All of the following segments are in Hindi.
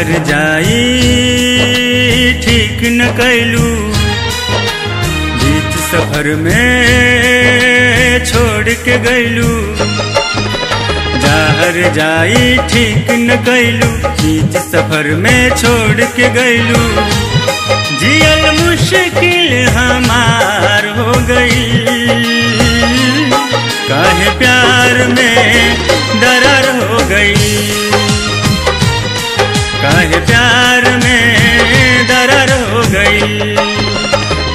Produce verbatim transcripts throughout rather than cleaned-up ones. हर जाई ठीक न कैलू, बीच सफर में छोड़ के गैलू। जा हर जाई ठीक न कैलू, बीच सफर में छोड़ के गैलू। जियल मुश्किल हमार हो गई, काहे प्यार में दरार हो गई, काहे प्यार में दरार हो गई।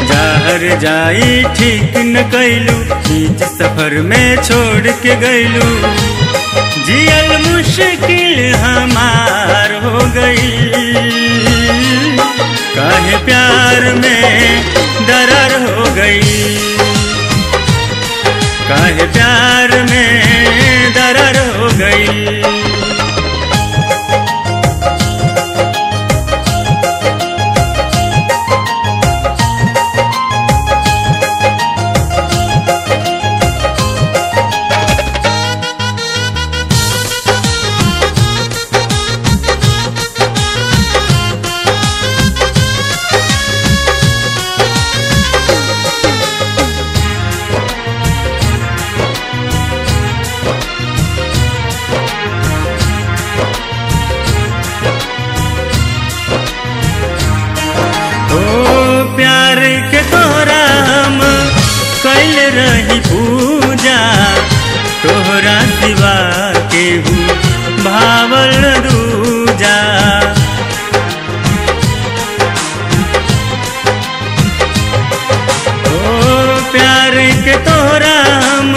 जा हर जाई ठीक न कैलू, बीच सफर में छोड़ के गैलू। जियल मुश्किल हमार हो गई, काहे प्यार में दरार हो गई, काहे प्यार में दरार हो गई। तोहरा सिवा केहू भावल दूजा, ओ प्यार के तोहरा हम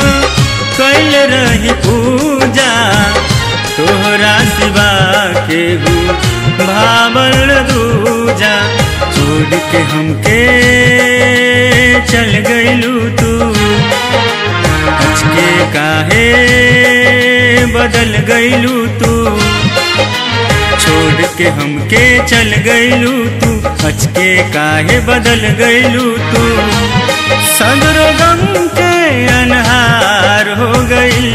कैल रही पूजा, तोहरा सिवा केहू भावल दूजा। छोड़ के हमके चल गइलू तू, हच के काहे बदल गइलू तू, छोड़ के हमके चल गइलू तू, हच के काहे बदल गइलू तू। सदर गम के अनहार हो गई,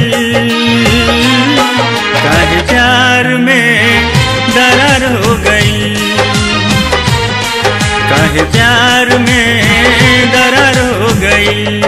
काहे प्यार में दरार हो गई, काहे प्यार में दरार हो गई।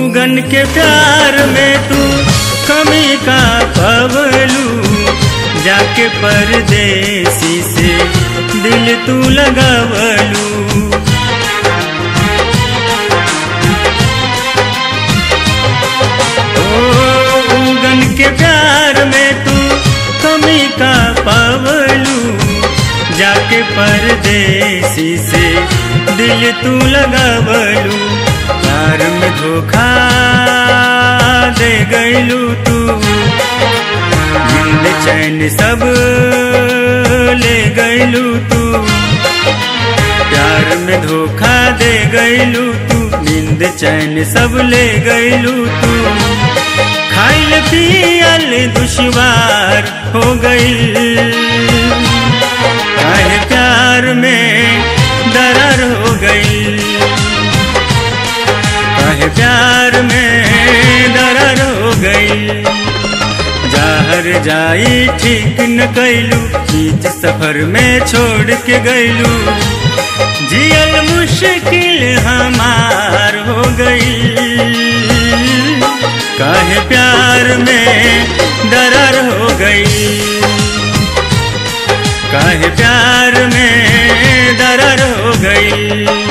उगन के प्यार में तू कमी का पवलू, जाके परदेसी से दिल तू लगावलू। ओ उगन के प्यार में तू कमी का पवलू, जाके परदेसी से दिल तू लगावलू। प्यार में धोखा दे गइलू तू, दिल चैन सब ले गइलू तू, प्यार में धोखा दे गइलू तू, नींद चैन सब ले गइलू तू। खाइल पियल दुश्वार हो गइल, काहे प्यार में दरार हो गई, काहे प्यार में दरार हो गई। जा हर जाई ठीक न कैलू, बीच सफर में छोड़ के गैलू। जियल मुश्किल हमार हो गई, काहे प्यार में दरार हो गई, काहे प्यार में दरार हो गई।